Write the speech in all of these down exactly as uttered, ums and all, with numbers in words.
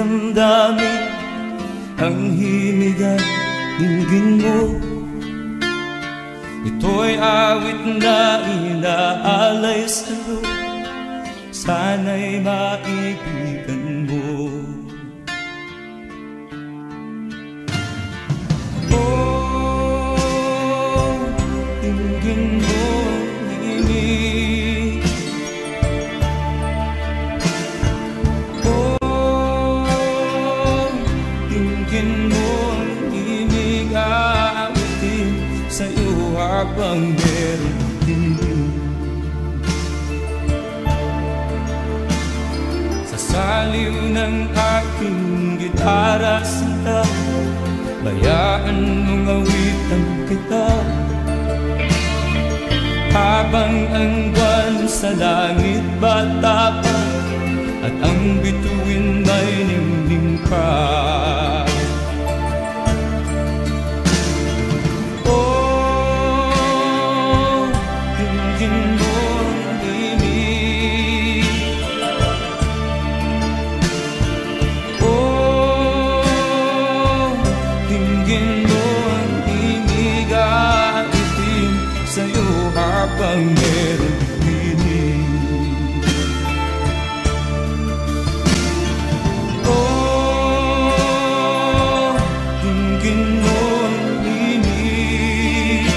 damdamin ang himig at dinggin mo. Ito'y awit na inaalay sa'yo, sana'y maibigan mo. Oh, dinggin mo, himig. Oh, dinggin mo, himig. Awitin sa'yo habang meron din. Saliw ng aking gitara sinta, bayaan mong awitan kita. Habang ang buwan sa langit bata pa, at ang bituin ba'y ningning pa. Oh, tingin mo habang meron hinig. Oh, dinggin mo ang hinig. Oh, dinggin mo ang hinig.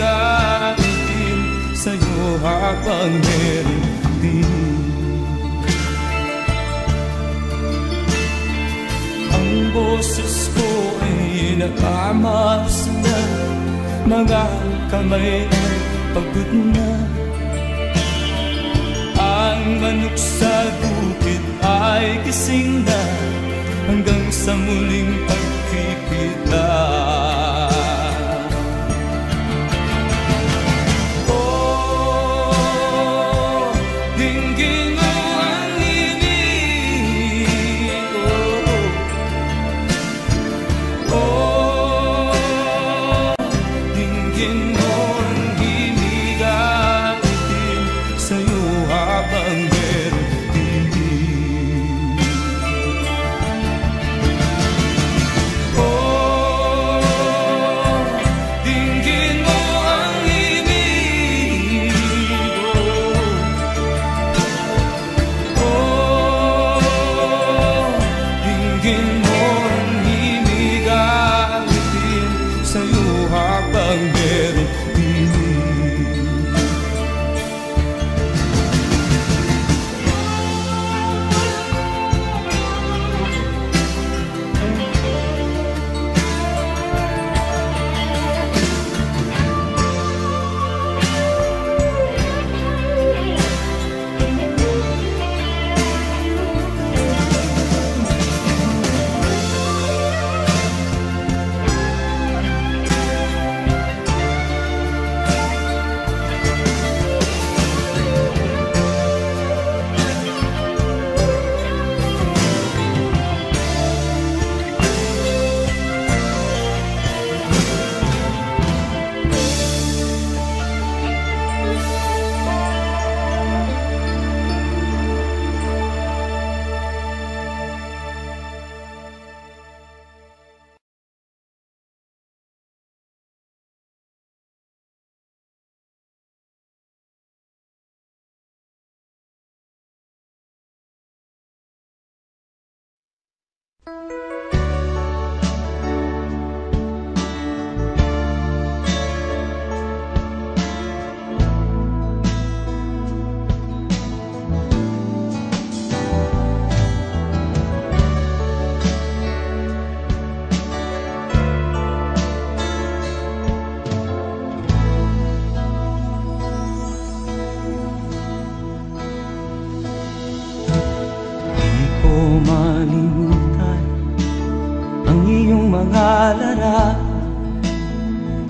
Atin sa'yo habang meron hinig. Boses ko ay nakamas na, mga kamay ay pagod na. Ang manok sa bukid ay gising na, hanggang sa muling pagkikita. Oh, dinggin mo ang himig. Oh,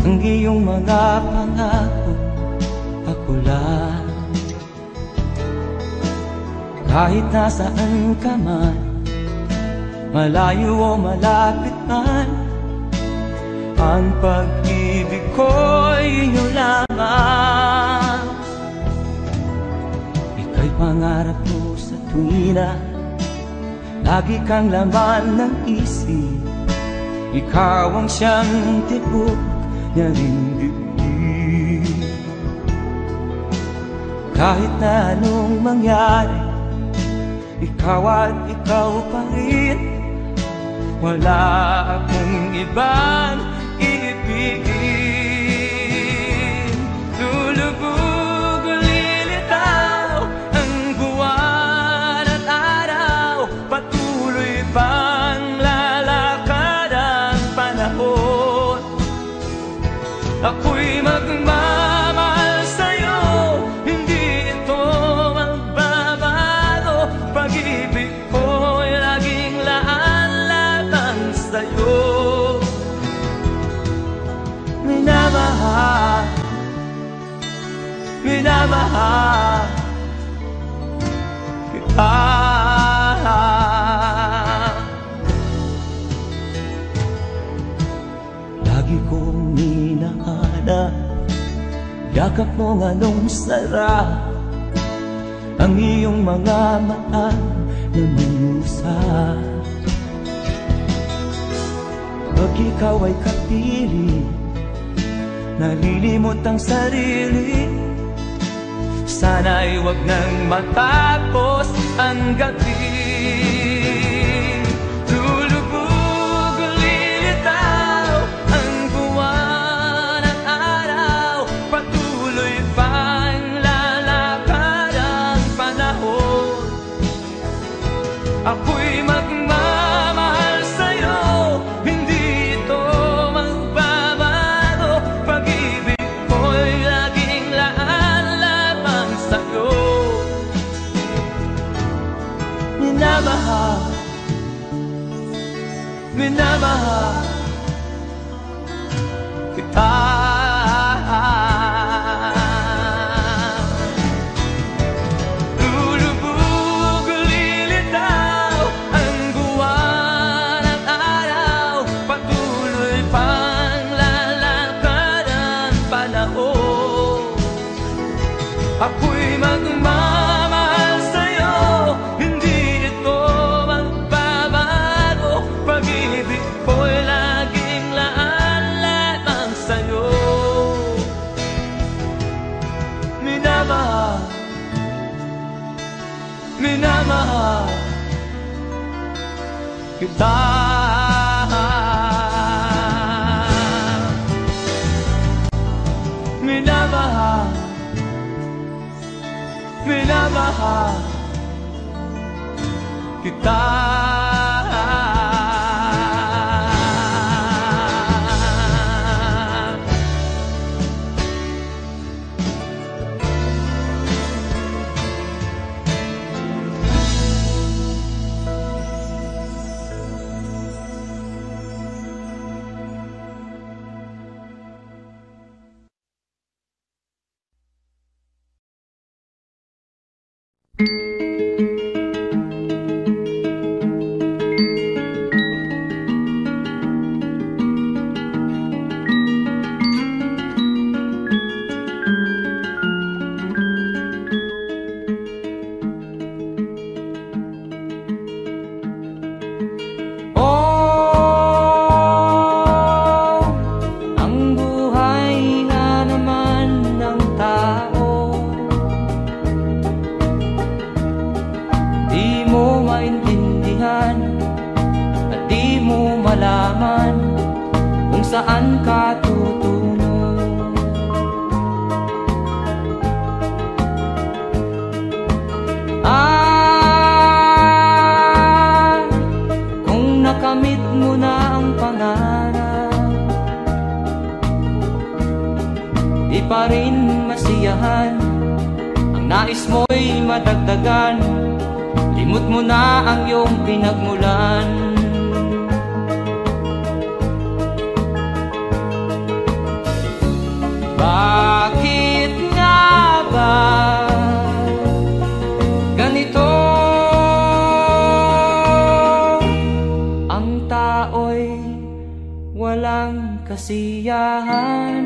ang iyong mga pangako, akula. Kahit nasaan ka man, malayo o malapit man, ang pag-ibig ko'y iyong lahat. pangarap mo sa tuwing na lagi kang laman ng isip. Ikaw ang siyang tibok na ringgit. Kahit na anong mangyari, ikaw at ikaw pa rin. Wala akong ibang iibigin. Lulubog, lilitaw ang buwan at araw. Patuloy pang lalakad ang panahon. Ako'y magmamahal sa'yo. Hindi ito magbabago. Pag-ibig ko'y laging laan-latang sa'yo. Minamahal, minamahal kita. Lagi kong minahana, yakap mong anong sarap. Ang iyong mga mata na minusa. Pag ikaw ay kapiling, nalilimot ang sarili. Sana'y wag nang matapos ang gabi. Lulubog, lilitaw ang buwan at araw. Patuloy pang lalakad ang panahon. Ako'y magmamahal sa'yo. Hindi ito magbabago. Pag-ibig ko'y laging laan-lamang sa'yo. Minamahal, minamahal kita. Lulubog, lilitaw ang buwan at araw. Patuloy pang lalakad ang panahon. Ako'y magmamahal sa'yo. Hindi ito magbabago. Pag-ibig ko'y laging laan-lamang sa'yo. Minamahal, minamahal kita. Minamahal, minamahal kita. Oh, ang buhay nga naman ng tao, di mo maintindihan at di mo malaman kung saan ka tutungo. Ah, kung nakamit mo na ang pangarap, di pa rin masiyahan. Ang nais mo'y madagdagan, limot mo na ang iyong pinagmulan. Bakit nga ba ganito ang tao'y walang kasiyahan?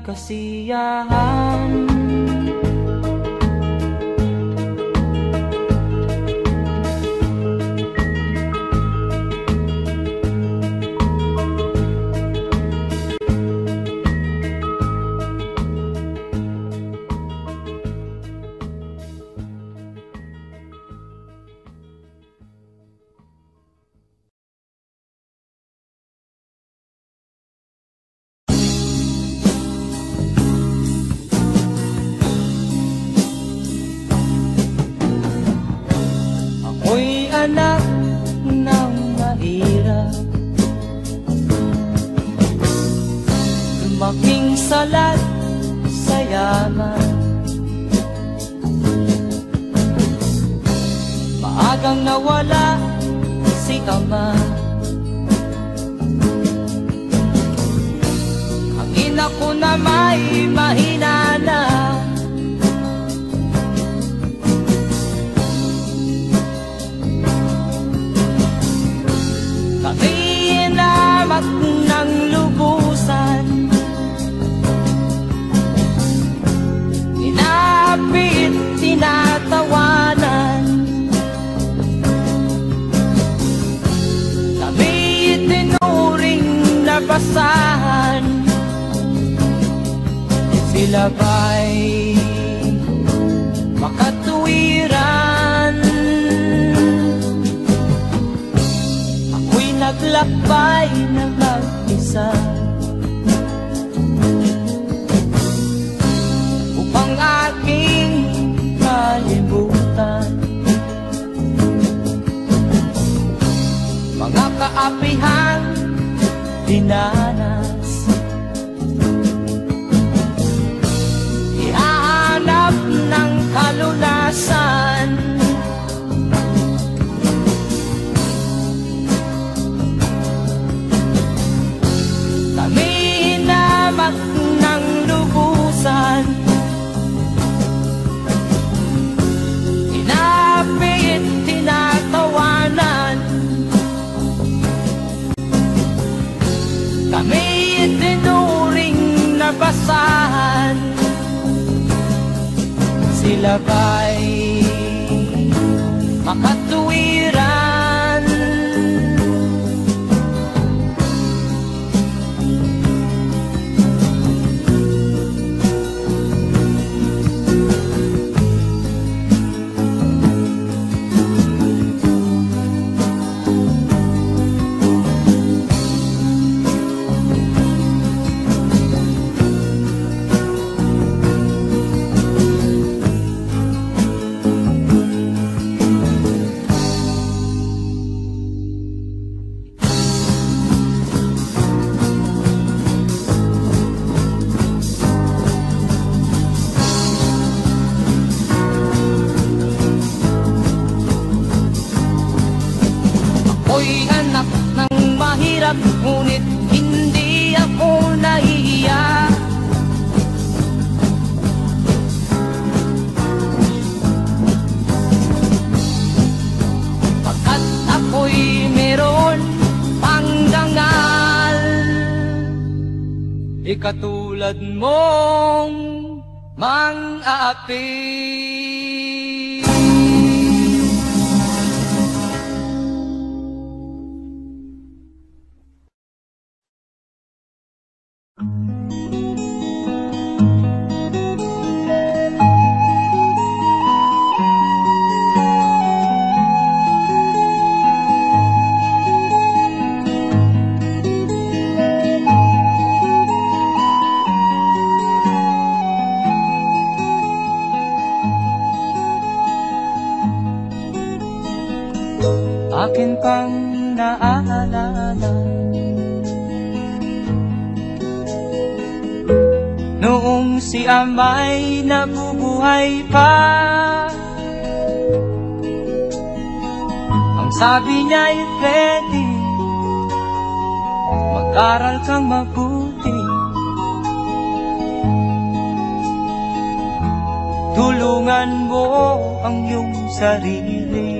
Kasiyahan, aking salat sa yaman. Maagang nawala si ama, ang ina ko na may mahina na. Kami inamat ng lubusan, kapit tinatawanan. Kami itinuring na basahan, sila ba'y makatuwiran? Ako'y naglakbay na mag-isa, upang aking kalimutan mga kaapihang dinanas. Ihahanap ng kalunasan, kami inamat ng lubusan. Kami itinuring na basahan, sila ba'y makatuwiran? Ngunit hindi ako nahihiya, pagkat ako'y meron pangdangal. Ikatulad mong mang-aapi. maalala. Noong si Amay nabubuhay pa, ang sabi niya'y Freddie, mag-aral kang mabuti. Tulungan mo ang iyong sarili.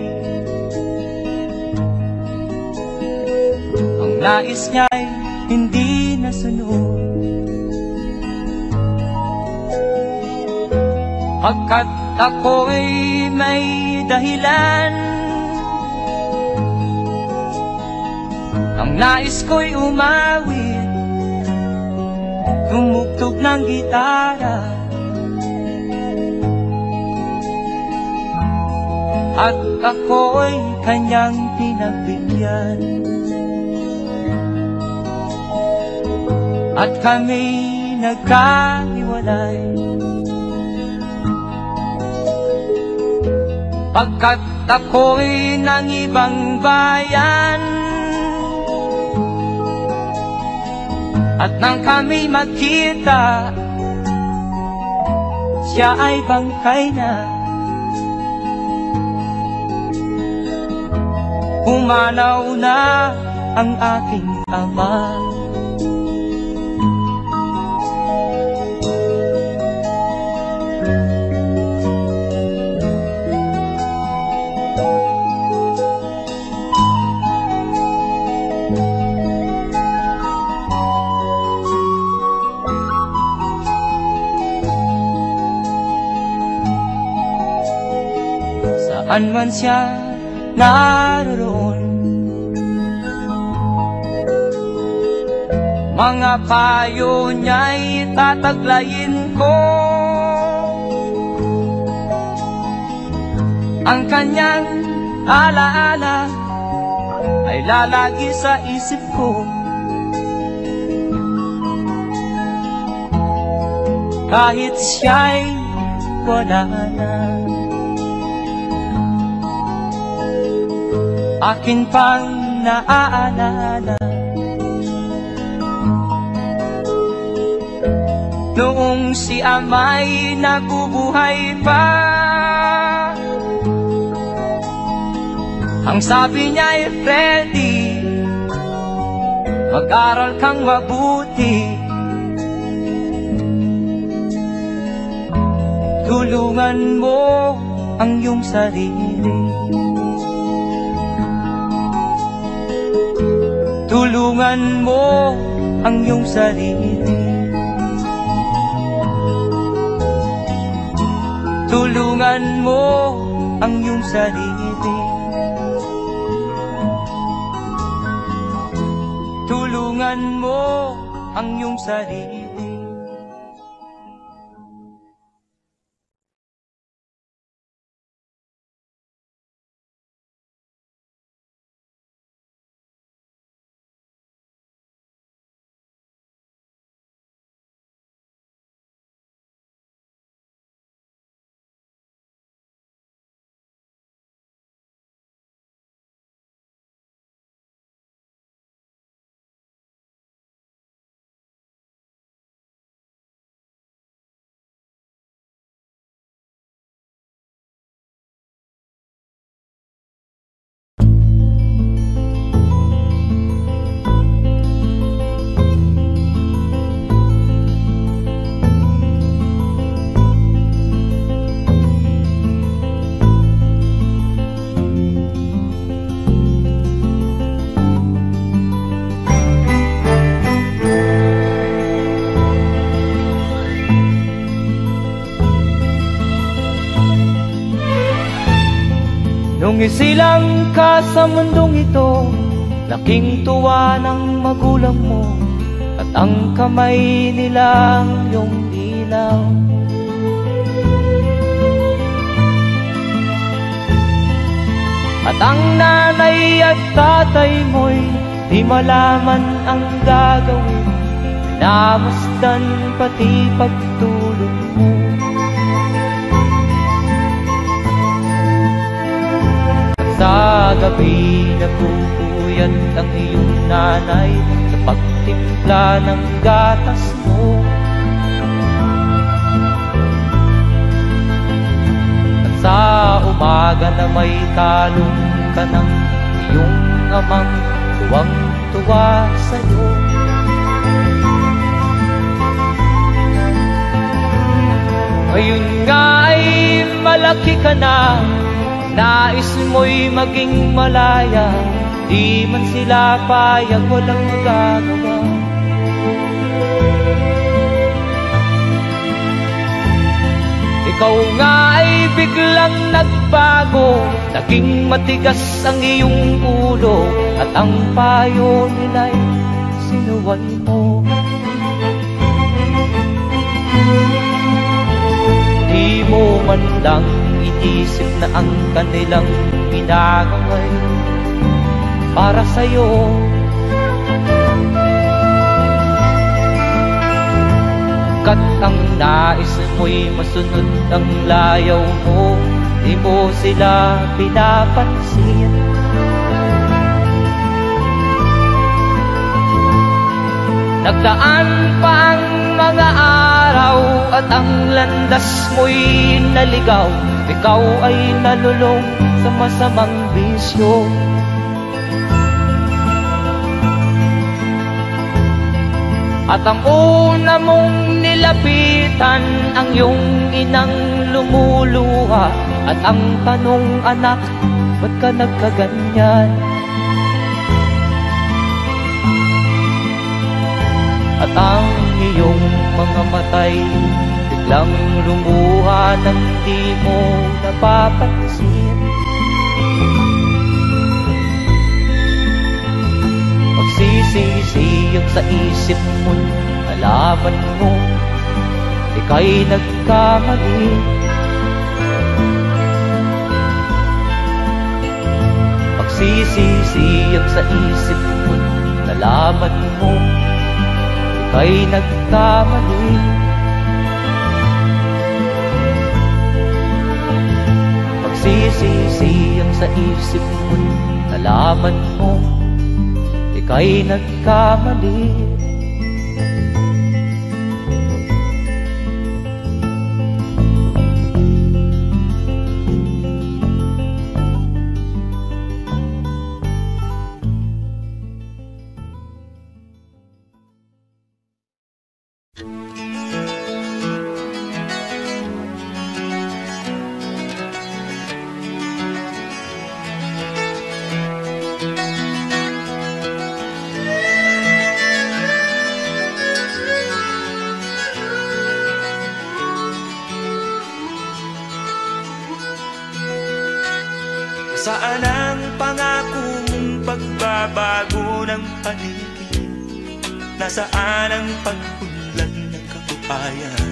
Ang nais niya'y hindi nasunod, pagkat ako'y may dahilan. Ang nais ko'y umawit, tumugtog ng gitara, at ako'y kanyang pinabigyan. At kami nagkahiwalay, pagkat ako'y ng ibang bayan. At nang kami magkita, siya ay bangkay na. Umanaw na ang aking ama. Saan man siya naroon, mga payo niya'y tataglayin ko, ang kanyang alaala ay lalagi sa isip ko. Kahit siya'y wala na, akin pang naaalala. Noong si Amay nabubuhay pa, ang sabi niya'y Freddie, mag-aral kang mabuti. Tulungan mo ang iyong sarili. Tulungan mo ang iyong sarili. Tulungan mo ang iyong sarili. Tulungan mo ang iyong sarili. Isilang ka sa mundong ito, laking tuwa ng magulang mo, at ang kamay nilang iyong ilaw. At ang nanay at tatay mo'y di malaman ang gagawin, namasdan pati pagtulog mo. Sa gabi na pupuwi yan ang iyong nanay sa pagtimpla ng gatas mo. At sa umaga na may talong ka ng iyong amang tuwang-tuwa sa'yo. Ngayon nga'y malaki ka na, nais mo'y maging malaya, di man sila payag, walang magagawa. Ikaw nga'y biglang nagbago, naging matigas ang iyong ulo, at ang payo nila'y sinuwan mo. Di mo man lang inisip na ang kanilang ginagawa'y para sa'yo. Kat ang nais mo'y masunod ang layaw mo, di mo sila pinapansin. Nagdaan pa ang mga araw at ang landas mo'y naligaw, ikaw ay nalulong sa masamang bisyo. At ang una mong nilapitan ang iyong inang lumuluha, at ang tanong, anak, ba't ka nagkaganyan? At ang iyong mga matay biglang lumuha ng di mo napapansin. Magsisisiyag sa isip mo, alaman mo ika'y nagkamali. Magsisisiyag sa isip mo, alaman mo ika'y nagkamali. Magsisisiyag sa isip mo, alaman mo ika'y nagkamali. Saan ang pangako mong pagbabago ng paligid? Nasaan ang pagpunlan ng kapupayan?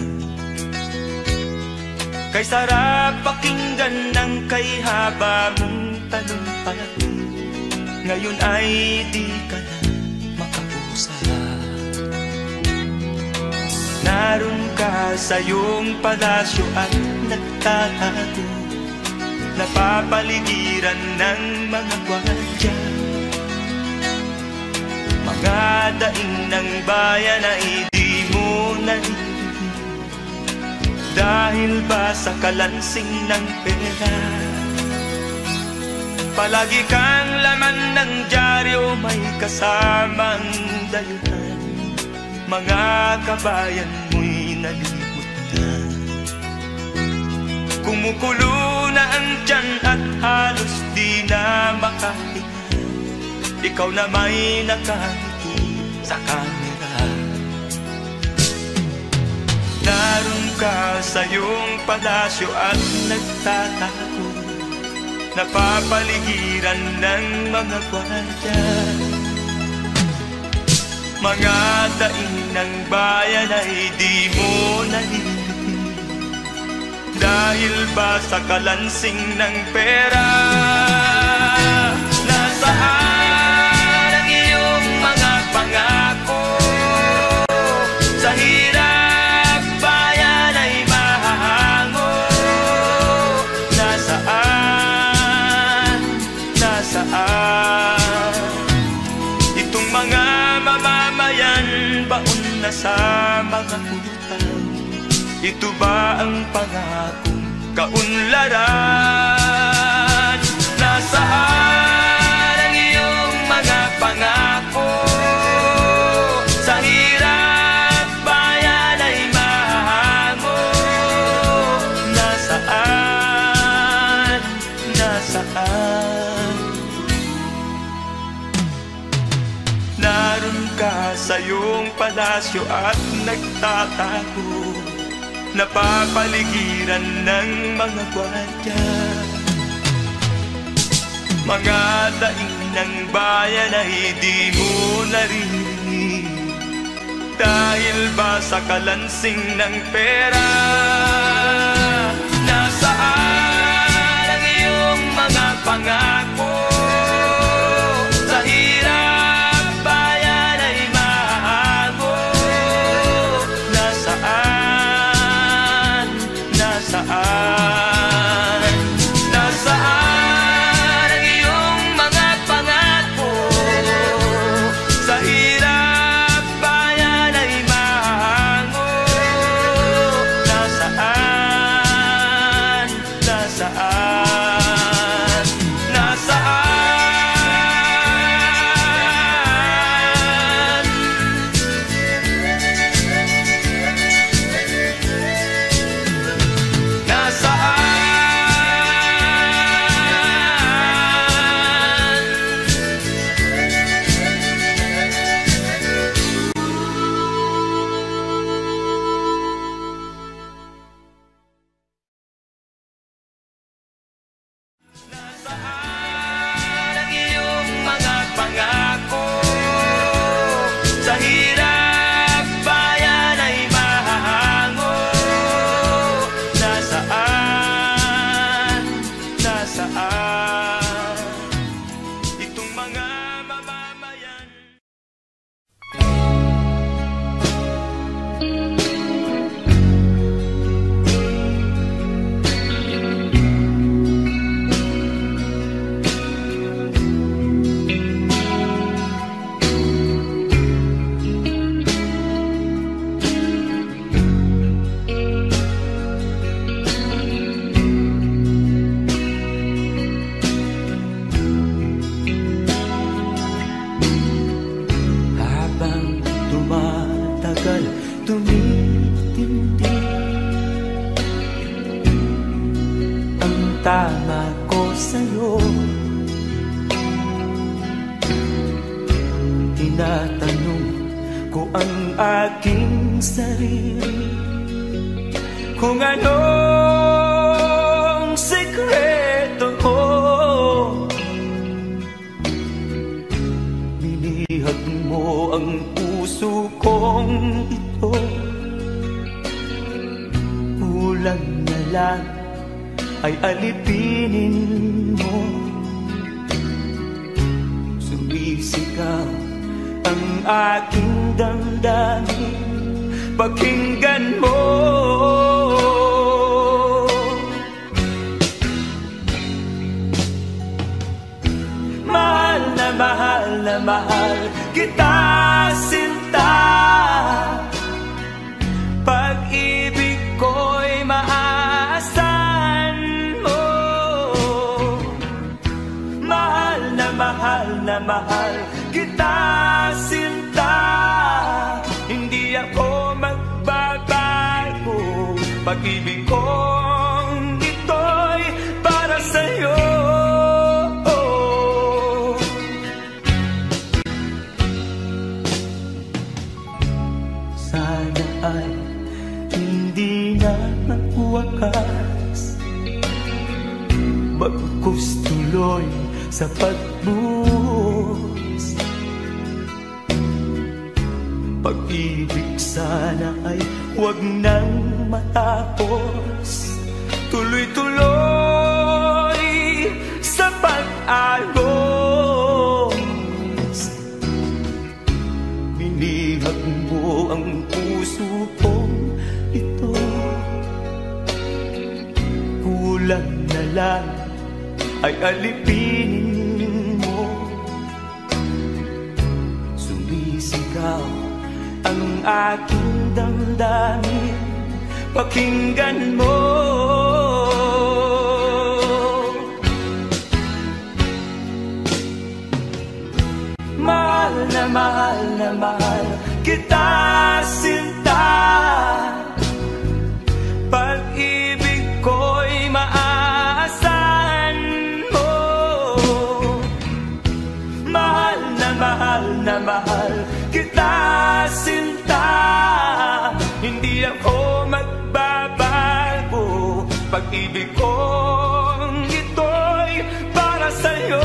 Kay sarap pakinggan ng kay haba mong talumpayan. Ngayon ay di ka na makapusa. Naroon ka sa iyong palasyo at nagtatago, napapaligiran ng mga gwardya. Mga daing ng bayan na hindi mo narinig, dahil ba sa kalansing ng pera? Palagi kang laman ng dyaryo, may kasamang dayuhan. Mga kabayan mo'y nalimutan. Kumukulo na ang tiyan at halos di na makahinga. Ikaw na may nakangiti sa kamera. Naroon ka sa iyong palasyo at nagtatago, napapaligiran ng mga gwardya. Mga daing ng bayan ay di mo nalimutan, dahil ba sa kalansing ng pera? Nasaan ang iyong mga pangako? Sa hirap bayan ay mahango. Nasaan? Nasaan? na sa mga kulitan. Ito ba ang pangakong kaunlaran? Nasaan ang iyong mga pangako? Sa hirap bayan ay mahango. Nasaan? Nasaan? Naroon ka sa iyong palasyo at nagtatago, napapaligiran ng mga gwardiya. Mga daing ng bayan ay di mo narinig, dahil ba sa kalansing ng pera? Nasaan ang iyong mga pangako? Sa hirap bayan ay mahago. Nasaan? Nasaan, nasaan ang iyong mga pangako? Sa hirap bayan ay mahango. Nasaan, nasaan, nasaan? Nasaan ang iyong mga pangako? Sa hirap bayan ay mahango. Nasaan? Nasaan? Itong mga mamamayan. Habang tumatagal, tumitindi ang tama ko sa'yo. Tinatanong ko ang aking sarili kung anong sikreto ko. Binihag mo ang puso kong ito, kulang na lang ay alipinin mo. Sumisigaw ang aking damdamin, pakinggan mo. Mahal na mahal na mahal kita, sinta. Pag-ibig ko'y maaasahan mo. Mahal na mahal na mahal kita, sinta. Hindi ako magbabago, pag-ibig kong ito'y para sa'yo. Sana ay hindi na magwakas, bagkus tuloy sa pagbuhos. Pag-ibig sana ay huwag nang matapos, tuloy-tuloy sa pag-agos. Binihag mo ang puso kong ito, kulang na lang ay alipinin mo. Sumisigaw ang aking damdamin, pakinggan mo. Mahal na mahal na mahal kita, sinta. Pag-ibig ko'y maaasahan mo. Mahal na mahal na mahal kita, sinta. Hindi ako magbabago, pag-ibig kong ito'y para sa'yo.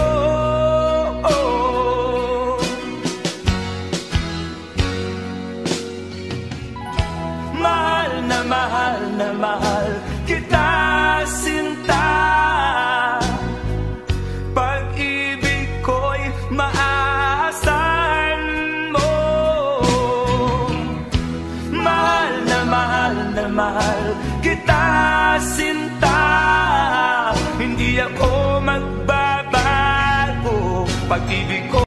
Mahal na mahal kita, sinta. Pag-ibig ko'y maaasahan mo. Mahal na mahal na mahal kita, sinta. Hindi ako magbabago, pag-ibig ko.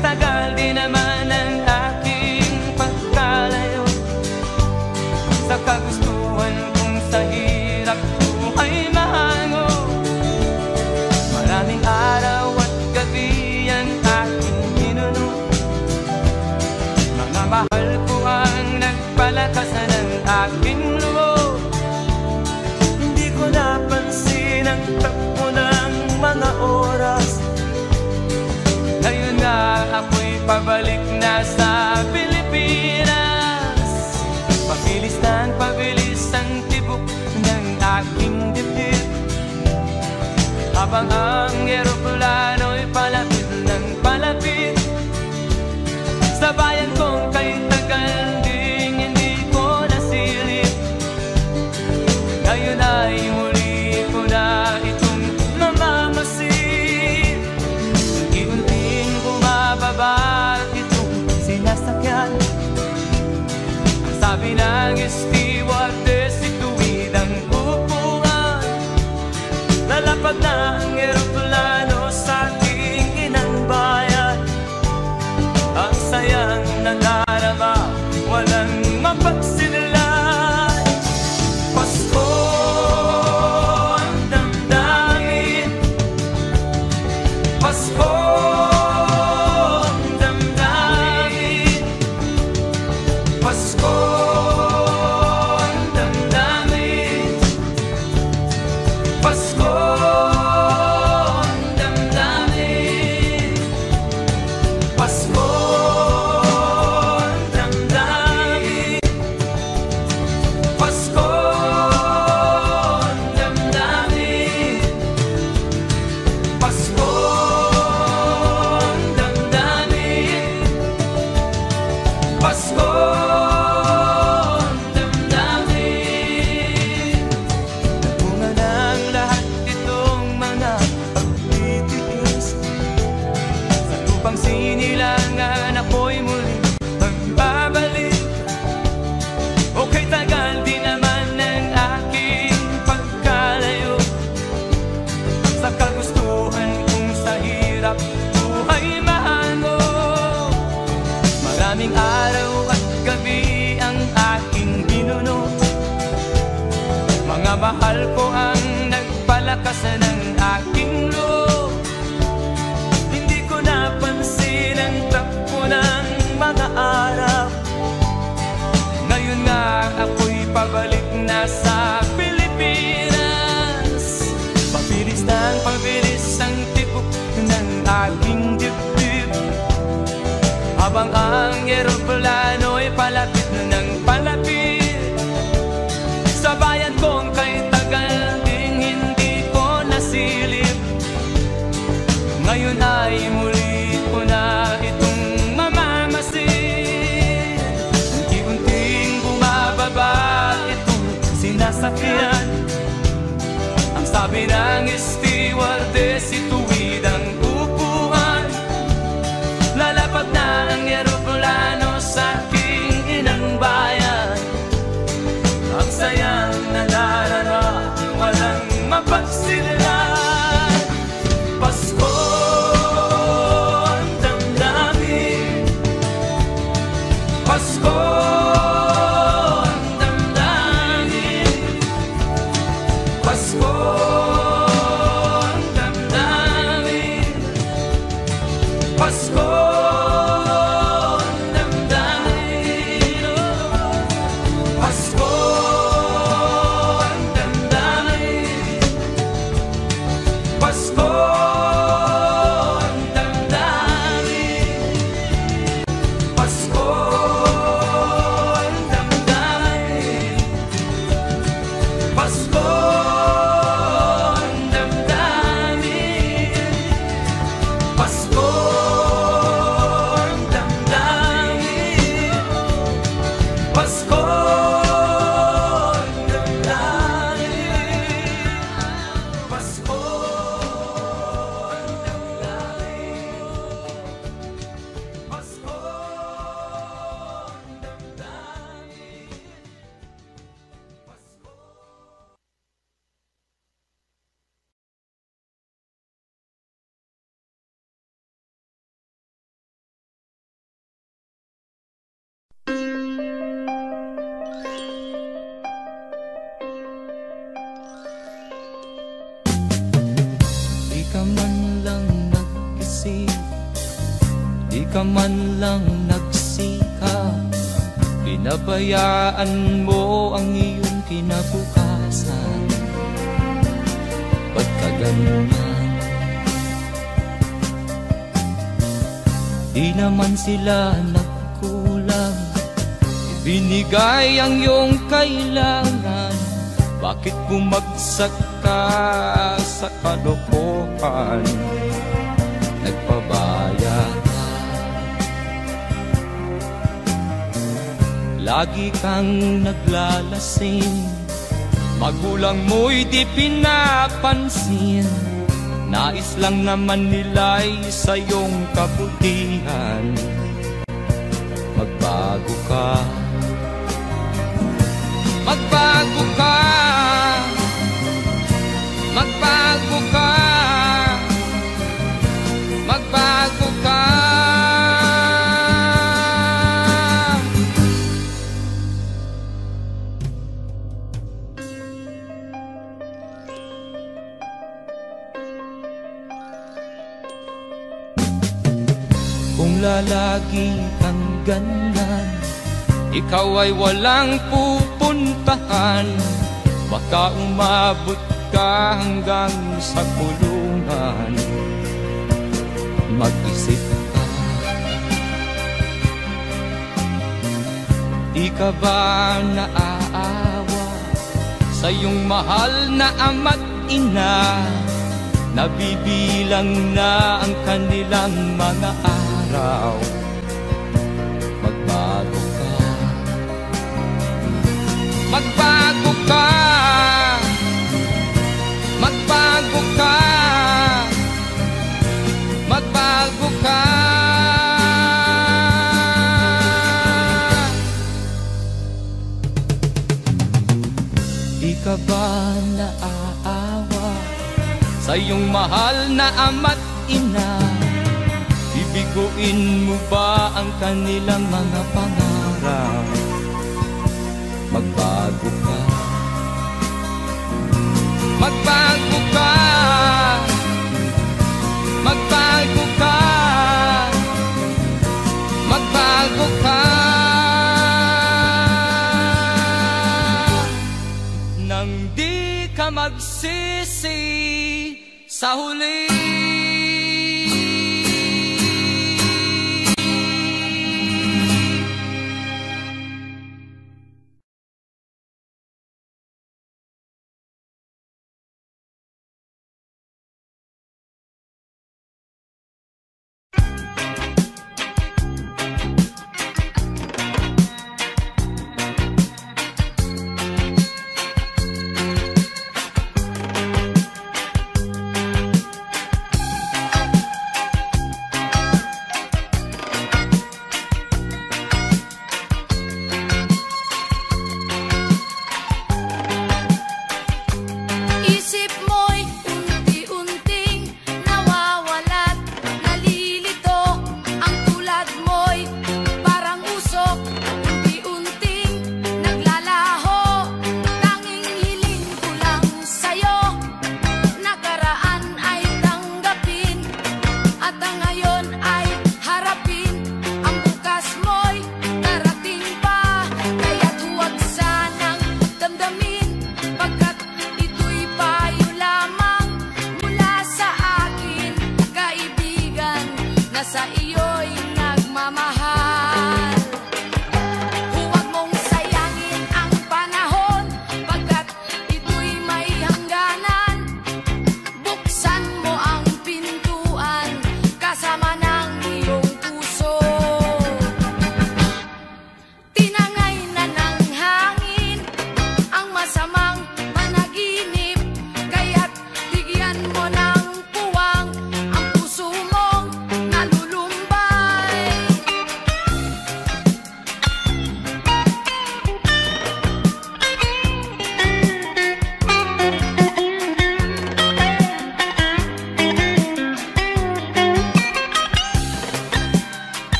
Pag na ang eroplano sa ating Habang ang eroplano'y palapit na ng palapit sa bayan kong kay tagal ding hindi ko nasilip. Ngayon ay muli ko na itong mamamasin. Unti-unting bumababa itong sinasakyan. Ang sabi ng stewardess, ituwid ang upuan. Lalapag na ang eroplano sa aking inang bayan. Ang sayang na darara, walang mapagsilan. Pasko ang damdamin, Pasko ang damdamin, Pasko ang damdamin, Pasko ang damdamin, Pasko ang damdamin, Pasko ang damdamin, Pasko ang damdamin, Pasko ang damdamin, Pasko ang damdamin, Pasko ang damdamin, Pasko ang damdamin, Pasko ang damdamin, Pasko. Di ka man lang nag-isip, di ka man lang nagsika, pinabayaan mo ang iyong kinabukasan. Ba't ka ganyan? Di naman sila nagkulang, ibinigay ang iyong kailangan. Bakit bumagsak ka sa kalokohan? Nagpabaya ka. Lagi kang naglalasing, magulang mo'y di pinapansin. Nais lang naman nila'y sa iyong kabutihan. Magbago ka, magbago ka, magbago ka, magbago ka. Kung lalagi kang ganyan, ikaw ay walang pupuntahan. Baka umabot ka hanggang sa kulungan. Mag-isip ka. Di ka ba naaawa sa iyong mahal na ama't ina? Nabibilang na ang kanilang mga araw. Magbago ka, magbago ka, magbago ka, magbago ka. Di ka ba naaawa sa iyong mahal na ama't ina? Bibiguin mo ba ang kanilang mga pangarap? Magbago ka, magbago ka, magbago ka, magbago ka. Nang di ka magsisi sa huli.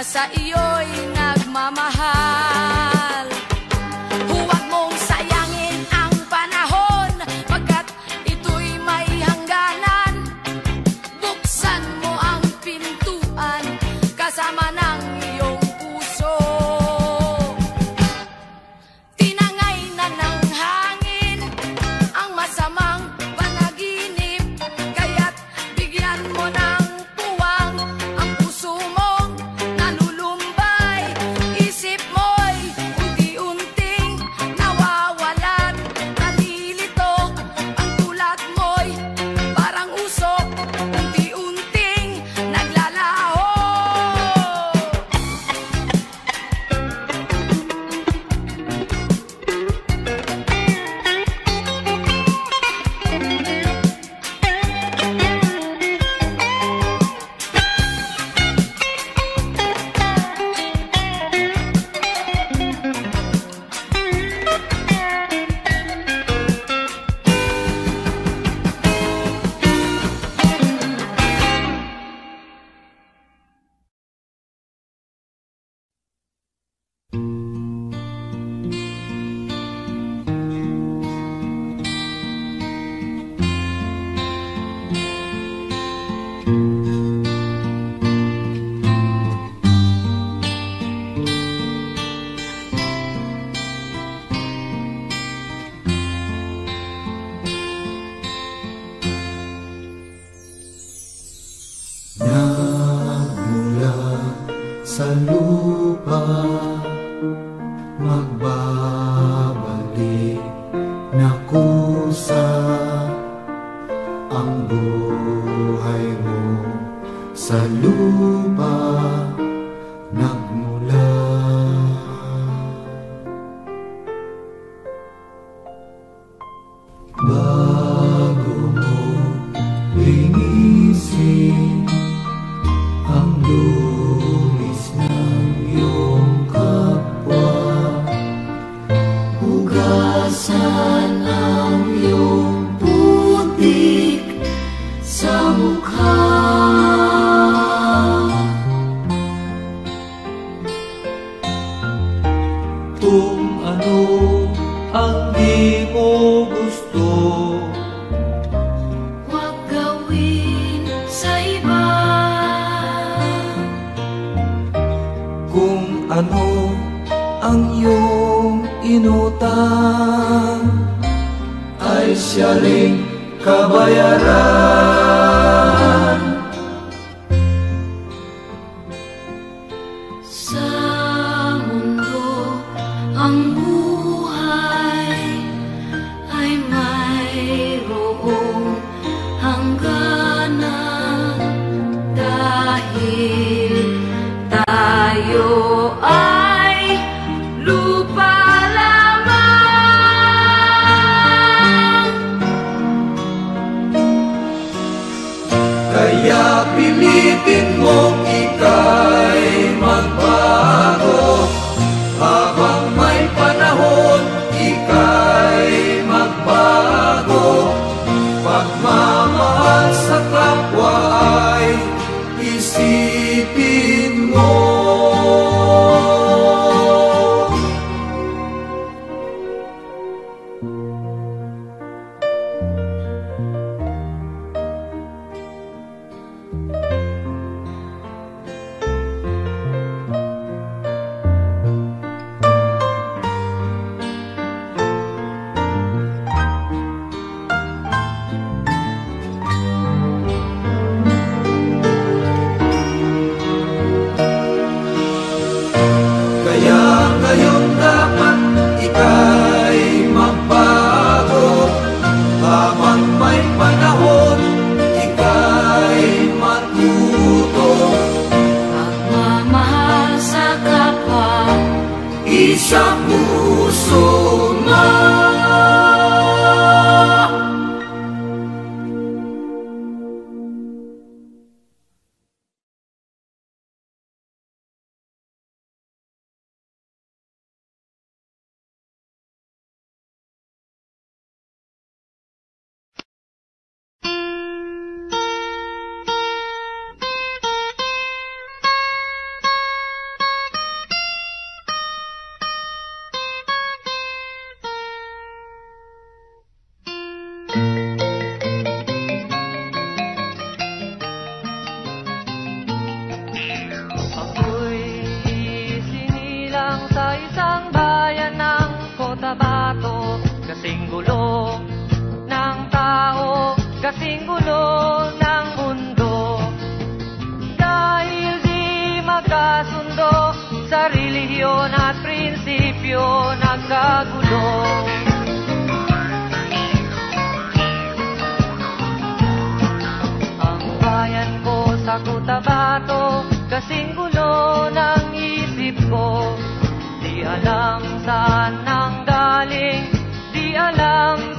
na sa iyo'y nagmamahal. Huwag mong sayangin ang panahon, pagkat ito'y may hangganan. Buksan mo ang pintuan kasama ng iyong puso. Tinangay na ng hangin ang masamang panaginip, kaya't bigyan mo na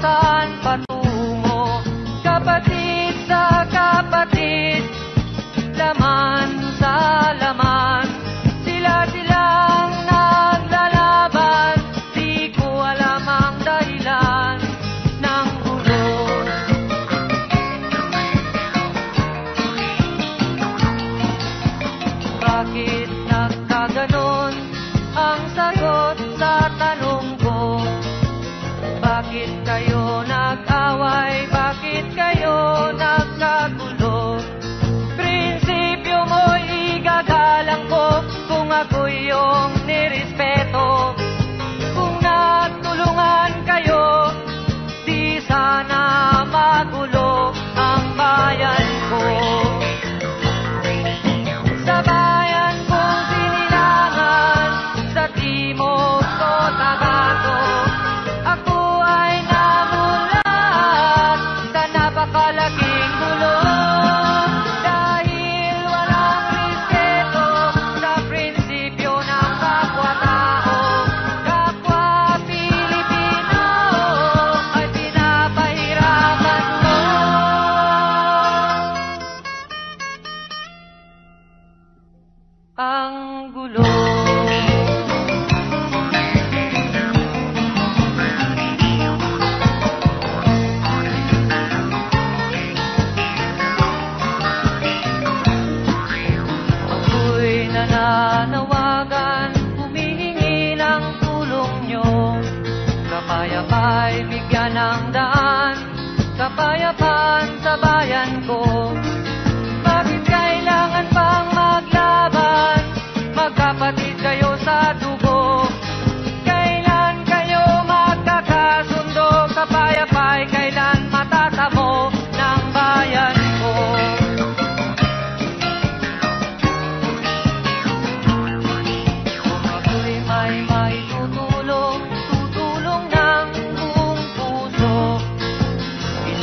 saan patungo, kapatid sa kapatid, laman sa laman, sila-silang naglalaban, di ko alam ang dahilan ng gulo. Bakit nagkaganon ang sagot sa tanong ko? Bakit kayo nag-away? Bakit kayo nagkagulo? Prinsipyo mo'y igagalang ko kung ako'y iyong nirespeto. Kung natulungan kayo, di sana magulo ang bayan ko. Sa bayan kong sinilangan, sa timog o tagato, napakalaking gulo dahil walang respeto sa prinsipyo ng kapwa-tao. Kapwa Pilipino ay pinapahirapan mo. Ang gulo. Nanawagan, humihingi ng tulong nyo. Kapayapa'y bigyan ng daan, kapayapaan sa bayan ko. Bakit kailangan pang maglaban? Magkapatid kayo sa dugo. Kailan kayo magkakasundo? Kapayapa'y kailan matatamo ng bayan ko?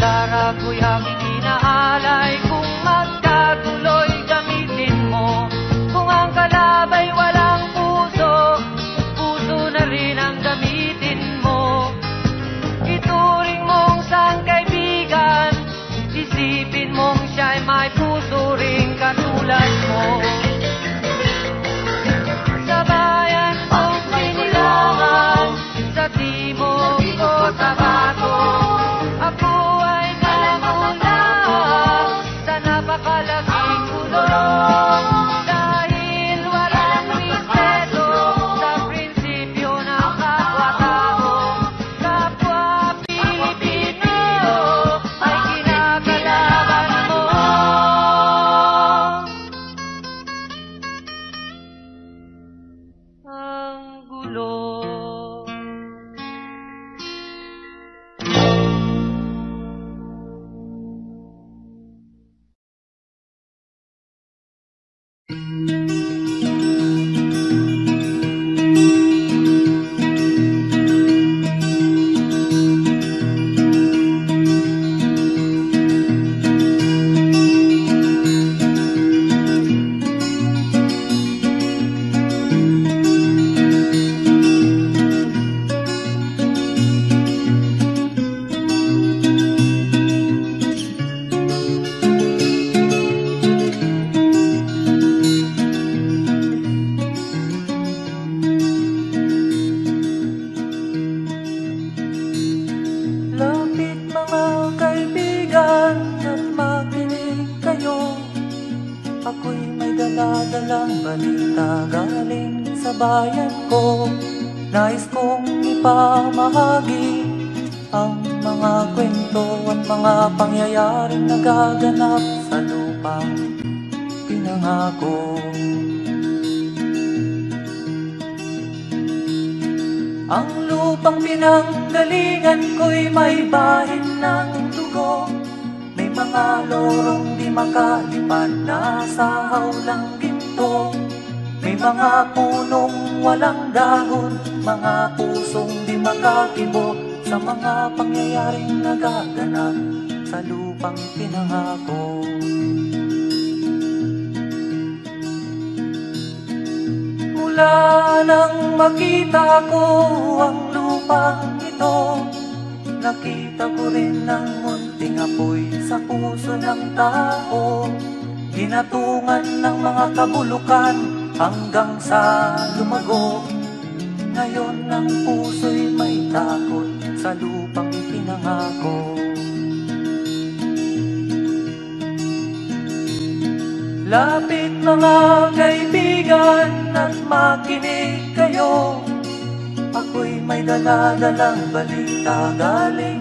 Para ko'y aking inaalay, kung magkatuloy gamitin mo. Kung ang kalabay walang puso, puso na rin ang gamitin mo. Ituring mong sang kaibigan, isipin mong siya'y may puso ring katulad mo. Sa bayan kong sinilangan, sa timog o sa bato, ako ay namuna sa napakalaking gulo dahil walang respeto sa prinsipyo ng kapwa-tao. Kapwa Pilipino ay kinakalaban mo. Ang gulo. Nagaganap sa lupang pinangako. Ang lupang pinanggalingan ko'y may bahin ng dugo. May mga lorong di makalipan, nasa hawlang ginto. May mga punong walang dahon, mga pusong di makakibo sa mga pangyayaring nagaganap sa lupang pinangako. Mula nang makita ko ang lupang ito, Nakita ko rin ng munting apoy sa puso ng tao, ginatungan ng mga kabulukan hanggang sa lumago. Ngayon ang puso'y may takot sa lupang ipinangako. Lapit mga kaibigan at makinig kayo, ako'y may daladalang balita galing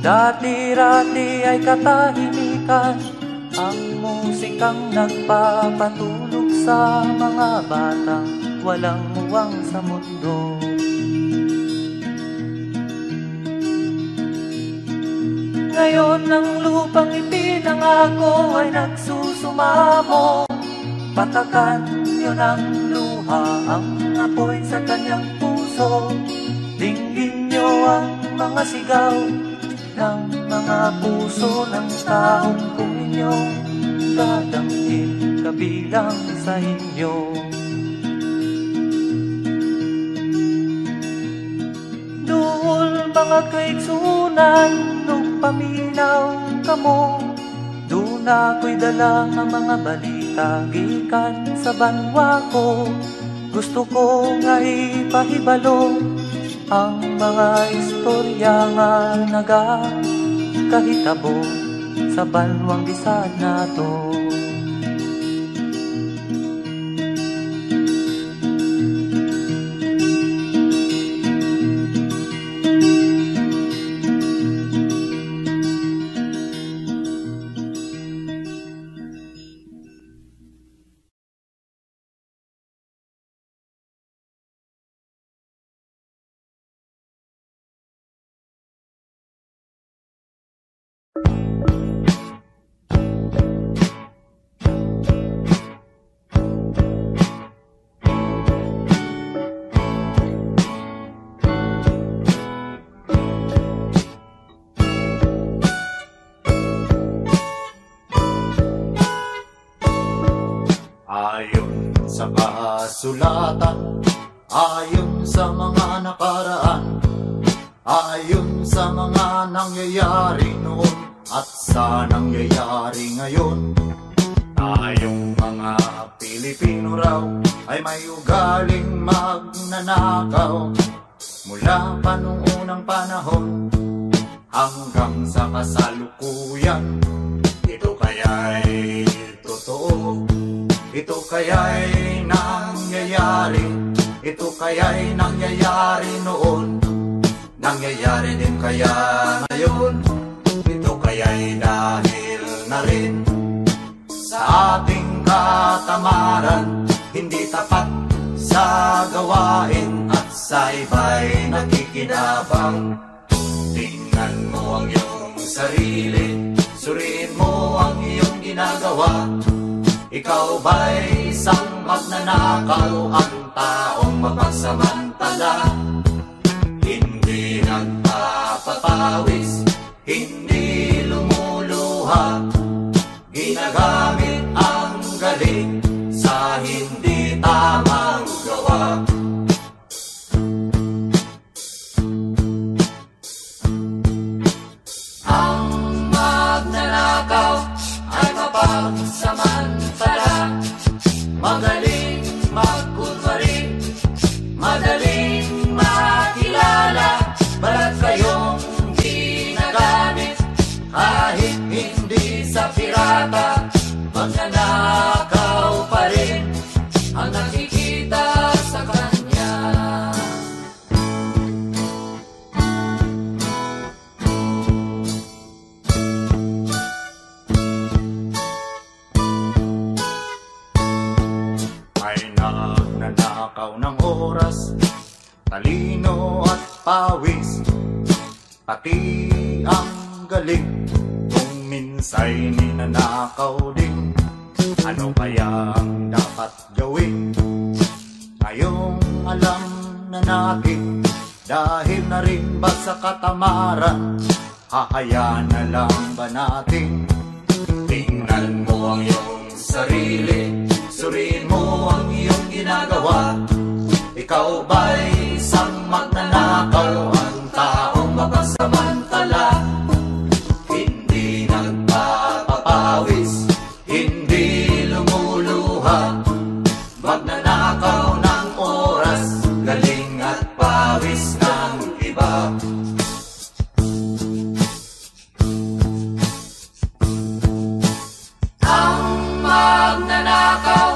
dati-rati ay katahimikan ang musikang nagpapatulog sa mga batang walang muwang sa mundo. Ngayon ang lupang ipinangako ay nagsusumamo, patakan yun ang luha, ang apoy sa kanyang puso. Dinggin niyo ang mga sigaw ng mga puso ng taong kung inyong dadamtin kabilang sa inyo. Duol mga kaigsunan, nung paminaw ka mo, doon ako'y dala ng mga bali tagikan sa banwa ko. Gusto ko nga ipahibalo ang mga istorya nga nagkahitabo sa banwang bisad na to. Sulatan, ayon sa mga nakaraan, ayon sa mga nangyayari noon at sa nangyayari ngayon, tayong mga Pilipino raw ay may ugaling magnanakaw. Mula pa noong unang panahon hanggang sa kasalukuyan, ito kaya'y totoo, ito kaya'y nangyayari, ito kaya'y nangyayari noon, nangyayari din kaya ngayon. Ito kaya'y dahil na rin sa ating katamaran, hindi tapat sa gawain at sa iba'y nakikinabang. Tingnan mo ang iyong sarili, suriin mo ang iyong ginagawa. Ikaw ba'y isang magnanakaw, ang taong mapagsamantala? Hindi nagpapawis, hindi lumuluha, ginagamit ang galit sa hindi tamang gawa. Ang magnanakaw ay mapagsamantala, magaling magkunwari, madaling makilala, balat kayong ginagamit kahit hindi sa pirata. Magnanakaw pa rin ang nakikita sa kanya. Talino at pawis, pati ang galing Minsa'y ninanakaw din. Ano kaya ang dapat gawin? Ngayong alam na natin, dahil na rin ba sa katamaran? Hahayaan na lang ba natin? Tingnan mo ang iyong sarili, suriin mo ang iyong ginagawa. Ikaw ba'y isang magnanakaw, ang taong mapagsamantala? Hindi nagpapapawis, hindi lumuluha, magnanakaw ng oras, galing at pawis ng iba. Ang magnanakaw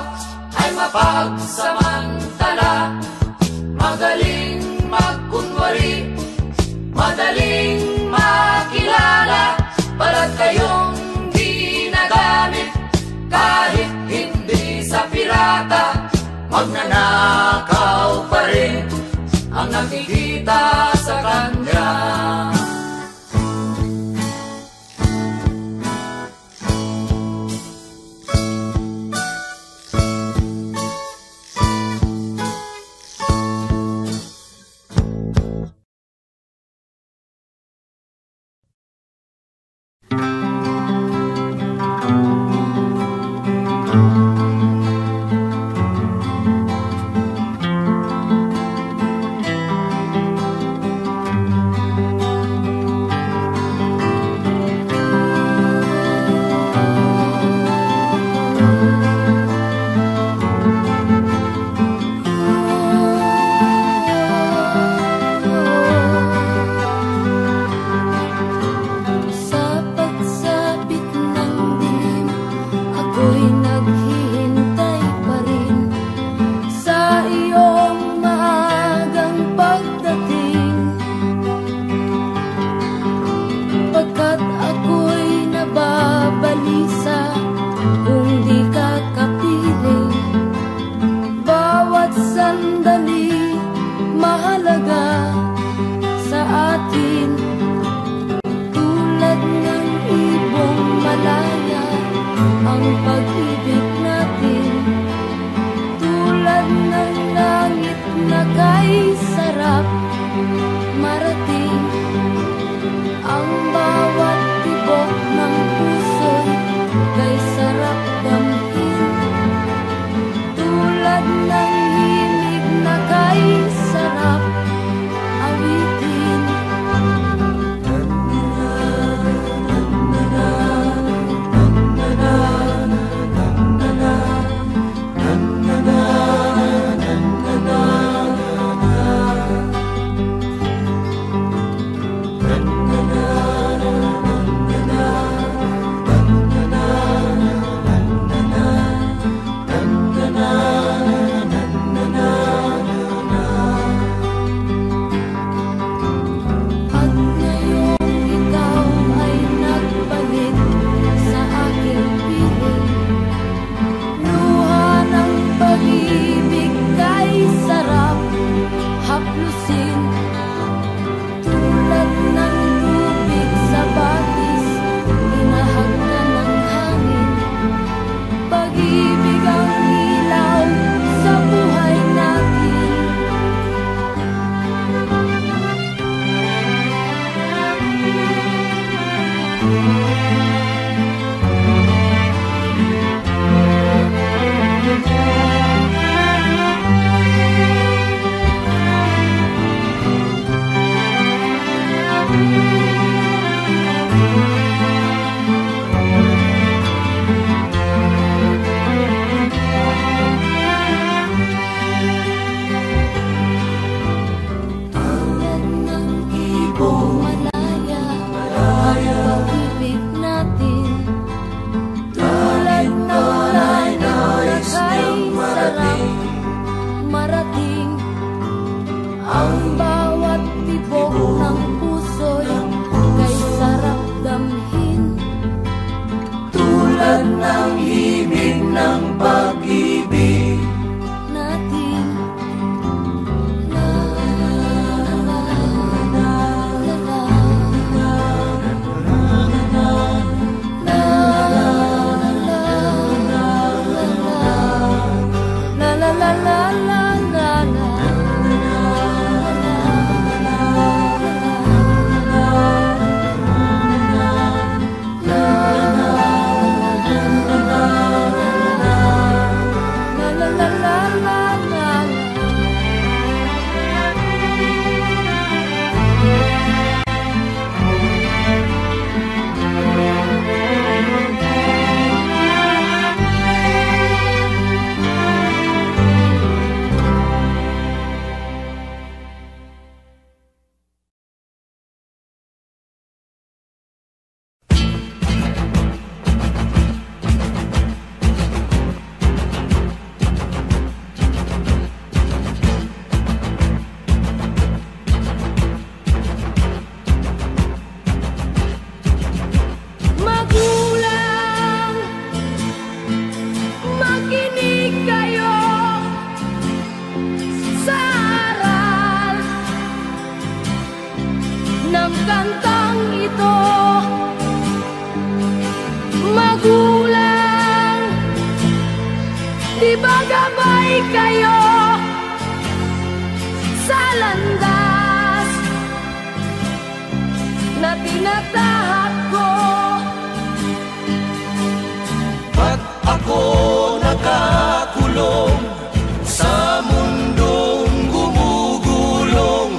ay mapagsamantala, magaling magkunwari, madaling makilala, parat kayong ginagamit kahit hindi sa pirata, magnanakaw pa rin ang nakikita sa kanya. ko. Ba't ako nakakulong sa mundong gumugulong?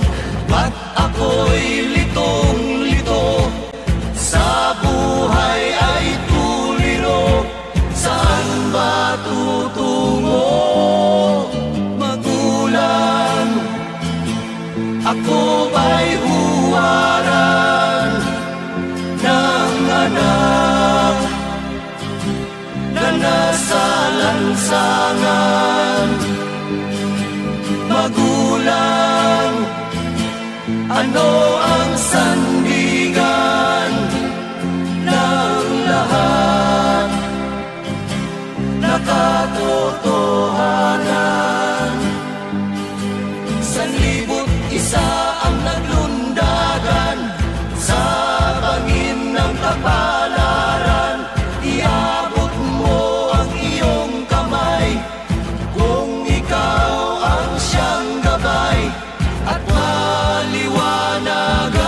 Ba't ako'y litong-lito? Sa buhay ay tuliro. Saan ba tutungo? Magulang, ako ba'y huwaran ng anak na nasa lansangan? Magulang, ano ang sandigan ng lahat? Nakatotohanan sa libot isa ang naglundagan sa bangin ng kapalaran. Iabot mo ang iyong kamay kung ikaw ang siyang gabay at maliwanagan.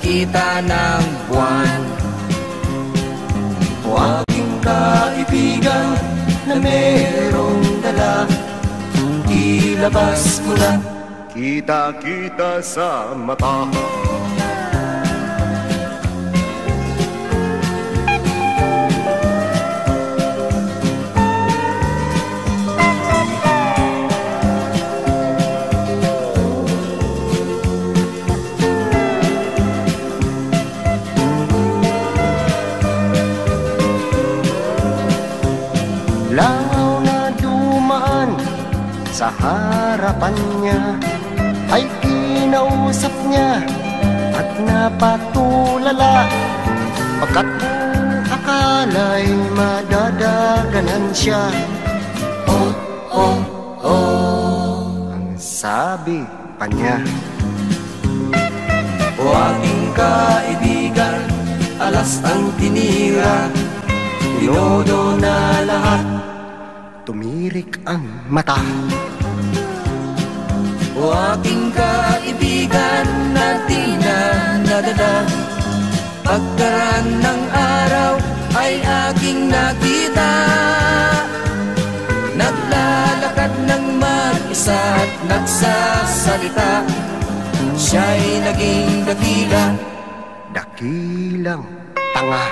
Kita ng buwan. O aking kaibigan na merong dala, ilabas ko na kita-kita sa mata. Sa harapan niya ay kinausap niya at napatulala, pagkat akala'y madadaganan siya. Oh, oh, oh, ang sabi pa niya. O aking kaibigan, alas ang tinira, tinodo na lahat, tumirik ang mata. O aking kaibigan na di na nadala, pagkaraan ng araw ay aking nakita. Naglalakad ng mag-isa at nagsasalita, siya'y naging dakila, dakilang tanga.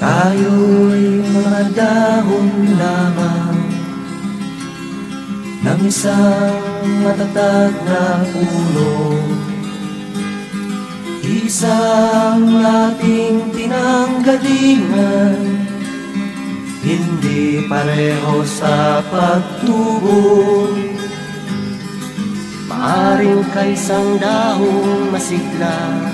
Tayo'y mga dahon lamang ng isang matatag na puno, isang ating pinanggalingan, hindi pareho sa pagtubo. Maaring ka isang dahong masigla,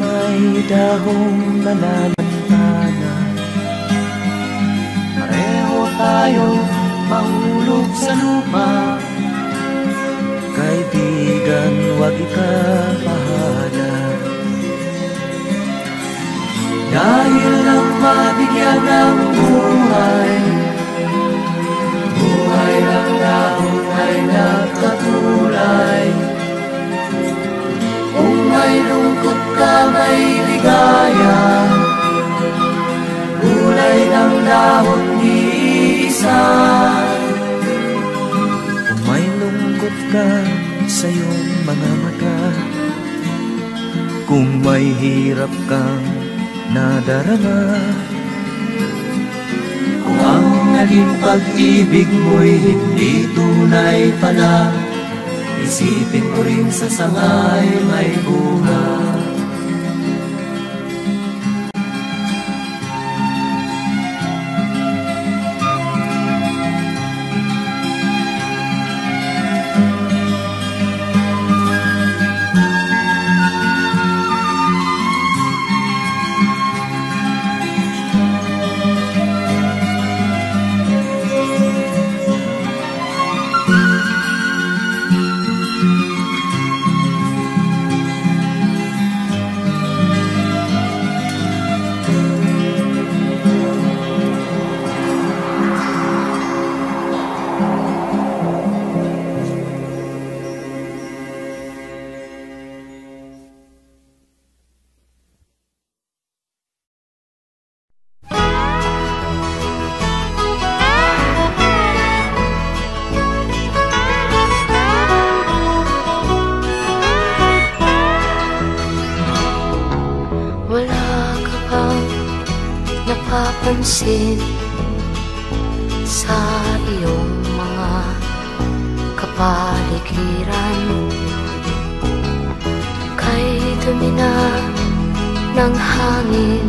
may dahong nalalantana. Pareho tayong mahulog sa lupa, kaibigan, huwag ikapahala. Dahil lang mabigyan ng buhay, buhay ng dahon ay nagkatulay. Kung may lungkot ka, may ligaya, kulay ng dahon di isa. Kung may lungkot ka sa iyong mga mata, kung may hirap kang nadarama, kung ang naging pag-ibig mo'y hindi tunay pala, isipin mo rin sa sangay may bunga. Sa iyong mga kapaligiran, kay dumi na ng hangin,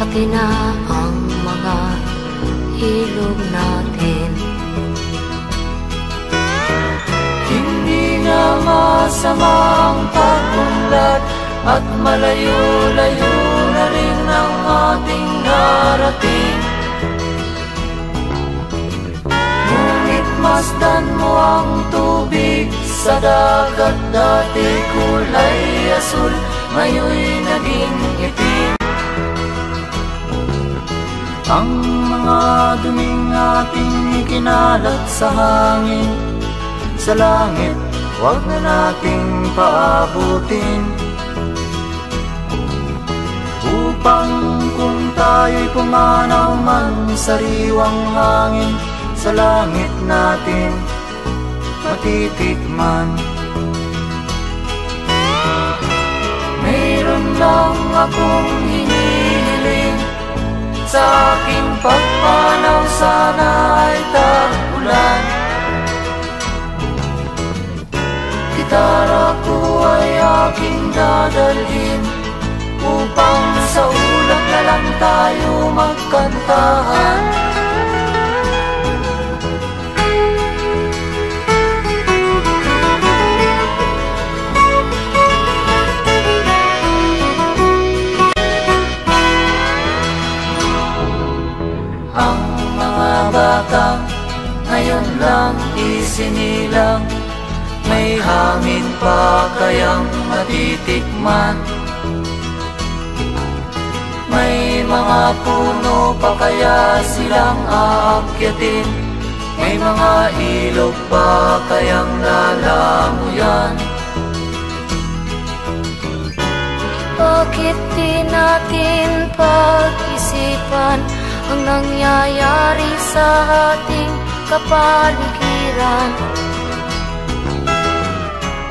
pati na ang mga ilog natin. Hindi na masama ang pagkulat at malayo-layo na rin ang ating narating, ngunit masdan mo ang tubig sa dagat, dati kulay asul, ngayo'y naging itim. Ang mga duming ating ikinalat sa hangin, sa langit huwag na nating paabutin. upang kung tayo'y pumanaw man sariwang hangin sa langit natin matitikman. Mayroon lang akong hinihiling sa aking pagpanaw, sana ay tagulan. Gitara ko ay aking dadalhin upang sa ulap na lang tayo magkantahan. Ang mga bata ngayon lang isinilang, may hangin pa kayang matitikman. May mga puno pa kaya silang aakyatin, may mga ilog pa kayang lalamuyan. Bakit di natin pag-isipan ang nangyayari sa ating kapaligiran?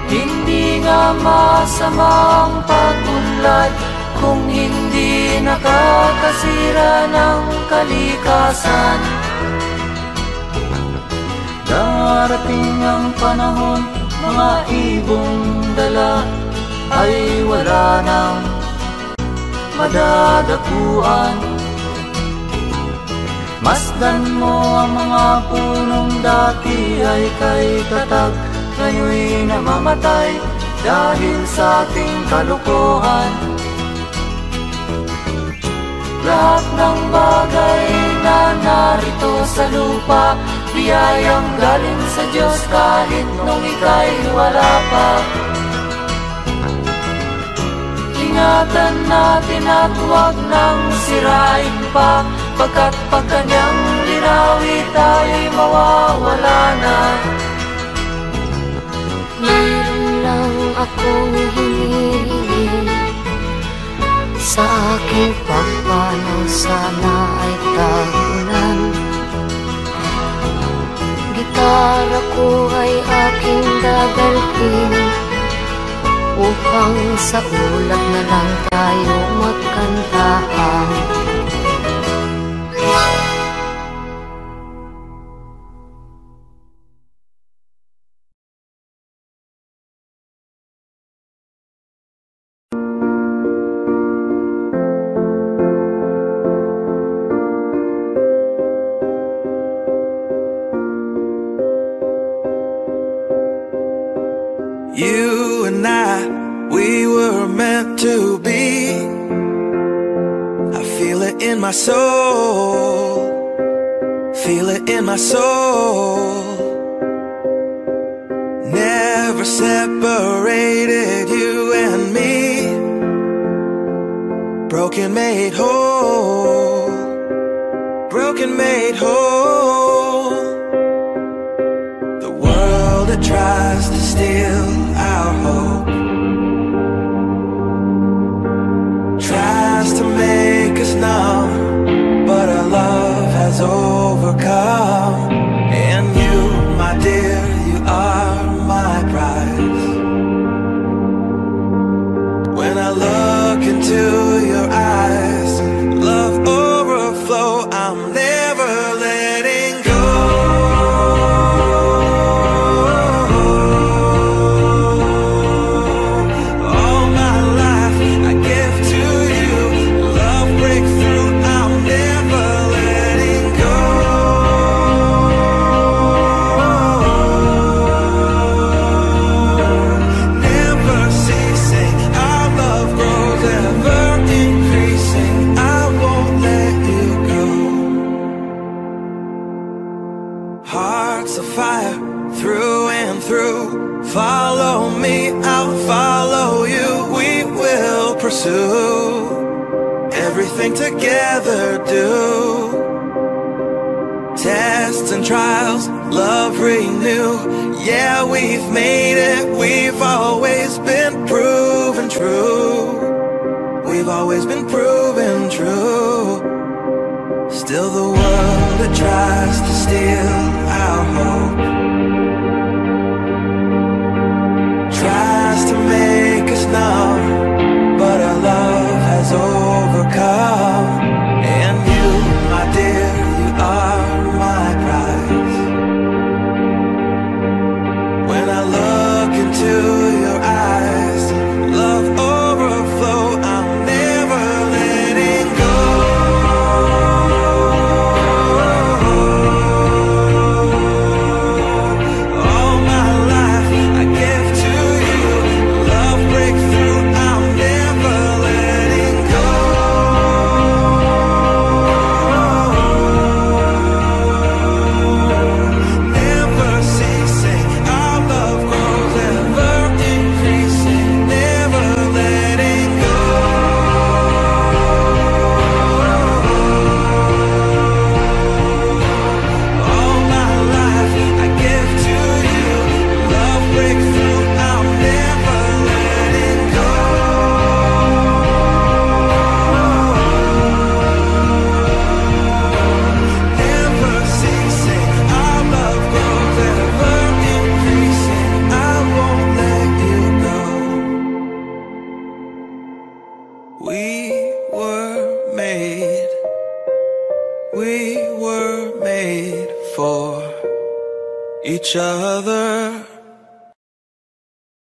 Hindi nga masama ang pag-unlad kung hindi nakakasira ng kalikasan. Darating ang panahon, mga ibong dala ay wala nang madadakuan. Masdan mo ang mga punong dati ay kay katag, ngayon namamatay dahil sa ating kalukuhan. Lahat ng bagay na narito sa lupa, biyayang galing sa Diyos kahit nung ika'y wala pa. Ingatan natin at huwag nang sirain pa, pagkat pag kanyang linawi tayo'y mawawala na. Meron lang akong hinihiling sa aking pagpanaw, sana ay tagulan. Gitara ko ay aking dadalhin upang sa ulap na lang tayo magkantahan. We've always been proven true. Still the world that tries to steal our hope tries to make us numb, but our love has overcome. And you, my dear, you are my prize. When I look into your eyes, love overflows. Each other.